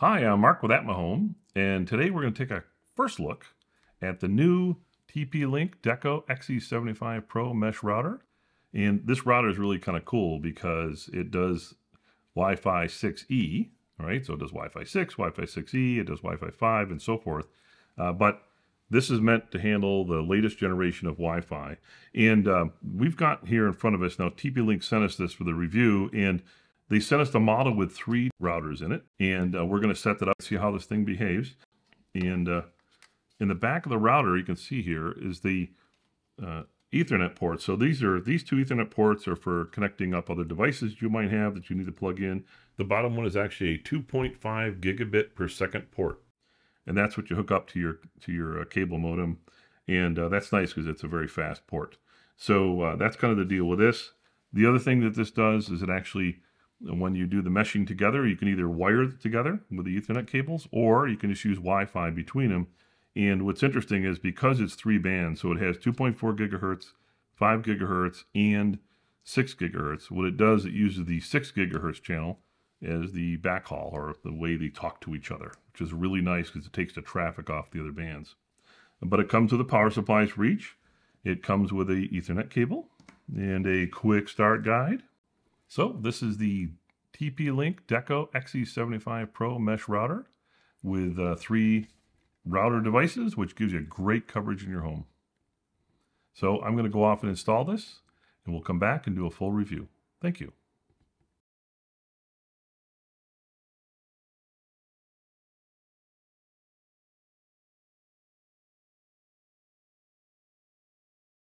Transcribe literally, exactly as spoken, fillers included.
Hi, I'm Mark with Atma Home, and today we're going to take a first look at the new T P-Link Deco X E seventy-five Pro mesh router. And this router is really kind of cool because it does Wi-Fi six E, right? So it does Wi-Fi six, Wi-Fi six E, it does Wi-Fi five, and so forth. Uh, but this is meant to handle the latest generation of Wi-Fi. And uh, we've got here in front of us, now T P-Link sent us this for the review, and they sent us the model with three routers in it, and uh, we're going to set that up and see how this thing behaves. And uh, in the back of the router, you can see here is the uh, Ethernet ports. So these are these two Ethernet ports are for connecting up other devices you might have that you need to plug in. The bottom one is actually a two point five gigabit per second port, and that's what you hook up to your to your uh, cable modem. And uh, that's nice because it's a very fast port. So uh, that's kind of the deal with this. The other thing that this does is it actually, and when you do the meshing together, you can either wire it together with the Ethernet cables, or you can just use Wi-Fi between them. And what's interesting is because it's three bands, so it has two point four gigahertz, five gigahertz, and six gigahertz. What it does, it uses the six gigahertz channel as the backhaul, or the way they talk to each other, which is really nice because it takes the traffic off the other bands. But it comes with a power supply for each. It comes with an Ethernet cable and a quick start guide. So this is the T P-Link Deco X E seventy-five Pro mesh router with uh, three router devices, which gives you great coverage in your home. So I'm going to go off and install this, and we'll come back and do a full review. Thank you.